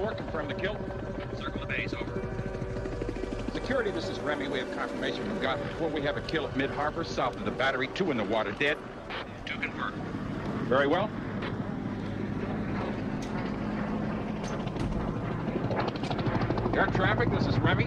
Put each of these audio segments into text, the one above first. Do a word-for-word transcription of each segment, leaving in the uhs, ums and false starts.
four, confirm the kill. Circle the base, over. Security, this is Remy. We have confirmation from Gotham four. We have a kill at Mid-Harbor, south of the battery. Two in the water, dead. Two confirmed. Very well. Air traffic, this is Remy.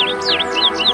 Let's go.